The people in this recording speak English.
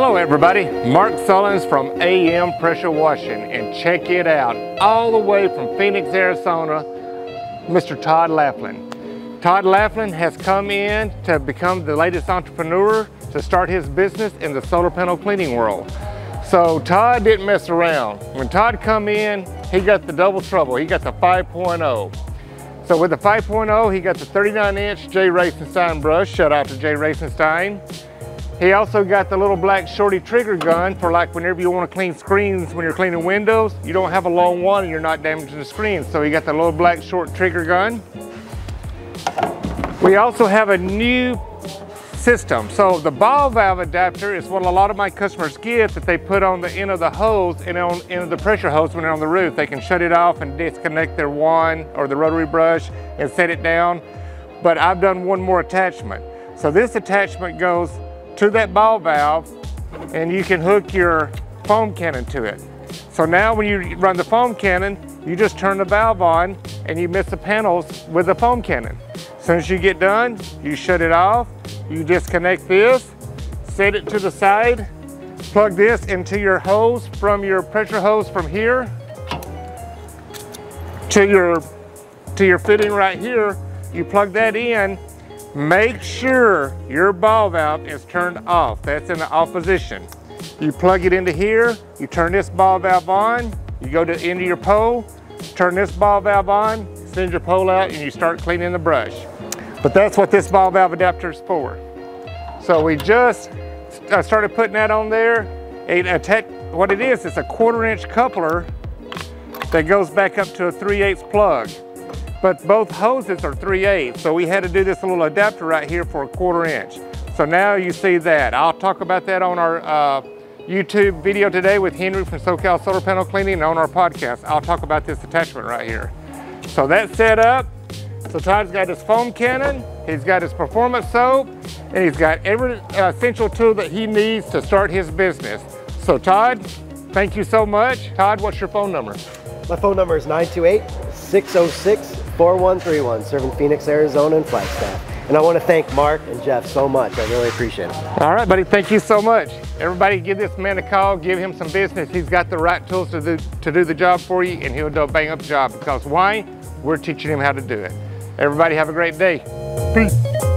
Hello everybody, Mark Sullins from AM Pressure Washing, and check it out, all the way from Phoenix, Arizona, Mr. Todd Lawton. Todd Lawton has come in to become the latest entrepreneur to start his business in the solar panel cleaning world. So Todd didn't mess around. When Todd come in, he got the double trouble, he got the 5.0. So with the 5.0, he got the 39-inch Jay Racenstein brush, shout out to Jay Racenstein. He also got the little black shorty trigger gun for like whenever you want to clean screens when you're cleaning windows, you don't have a long one and you're not damaging the screen. So he got the little black short trigger gun. We also have a new system. So the ball valve adapter is what a lot of my customers get that they put on the end of the hose and on the end of the pressure hose when they're on the roof. They can shut it off and disconnect their wand or the rotary brush and set it down. But I've done one more attachment. So this attachment goes to that ball valve and you can hook your foam cannon to it. So now when you run the foam cannon, you just turn the valve on and you miss the panels with the foam cannon. As soon as you get done, you shut it off. You disconnect this, set it to the side, plug this into your hose from your pressure hose from here to your fitting right here. You plug that in, make sure your ball valve is turned off. That's in the off position. You plug it into here, you turn this ball valve on, you go to the end of your pole, turn this ball valve on, send your pole out, and you start cleaning the brush. But that's what this ball valve adapter is for. So we just started putting that on there. What it is, it's a 1/4-inch coupler that goes back up to a 3/8 plug. But both hoses are 3/8, so we had to do this little adapter right here for a 1/4 inch. So now you see that. I'll talk about that on our YouTube video today with Henry from SoCal Solar Panel Cleaning, and on our podcast, I'll talk about this attachment right here. So that's set up. So Todd's got his foam cannon, he's got his performance soap, and he's got every essential tool that he needs to start his business. So Todd, thank you so much. Todd, what's your phone number? My phone number is 928-606-4131, serving Phoenix, Arizona and Flagstaff. And I want to thank Mark and Jeff so much. I really appreciate it. All right, buddy, thank you so much. Everybody give this man a call, give him some business. He's got the right tools to do the job for you, and he'll do a bang-up job. Because why? We're teaching him how to do it. Everybody have a great day. Peace.